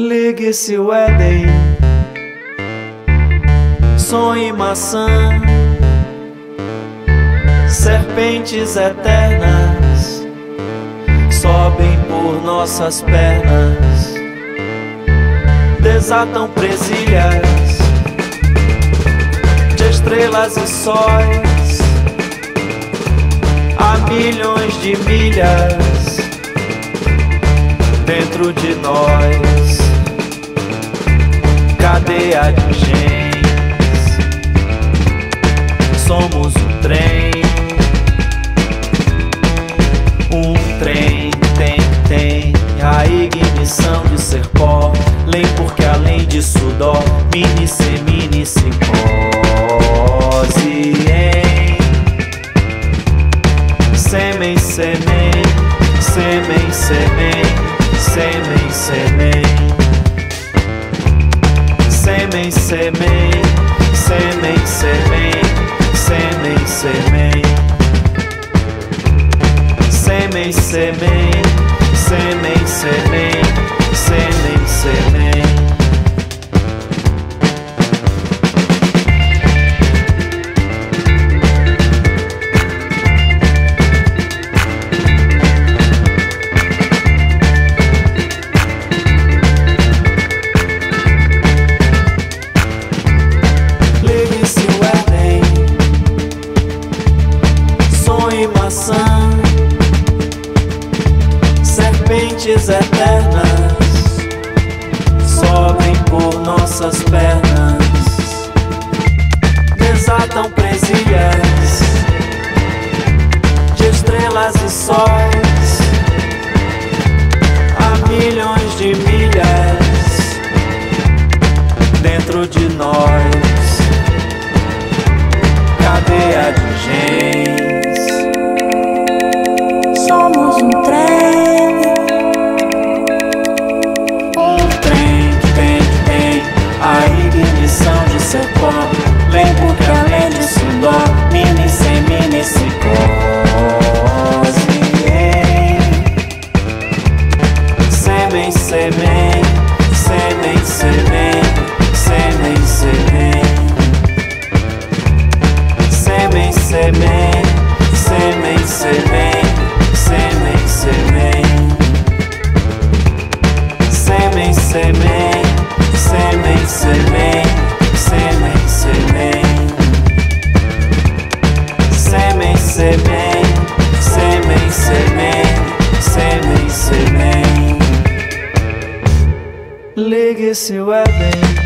Ligue seu Éden, sonhe maçã, serpentes eternas sobem por nossas pernas, desatam presilhas de estrelas e sóis a milhões de milhas dentro de nós. Cadeia de genes, somos um trem. Um trem tem a ignição de ser pó, lei porque além de sudor, mini semini simose em sêmen, sêmen, sêmen, sêmen, sêmen, sêmen, sêmen, sêmen, sêmen, sêmen, sêmen, sêmen, sêmen, sêmen, sêmen, sêmen, sêmen, sêmen. Serpentes eternas sobem por nossas pernas, desatam presilhas de estrelas e sóis a milhões de milhas dentro de nós. Cadeia de genes, somos um trem. A ignição de seu corpo, lembro que além de sudor, mini sem mini psicose. Sêmen, sêmen, sêmen, sêmen, sêmen, sêmen, sêmen, sêmen, sêmen, sêmen, sêmen, sêmen, sêmen, sêmen, sêmen, sêmen, sêmen, sêmen, sêmen, sêmen, sêmen, sêmen, sêmen, sêmen. Ligue seu Éden.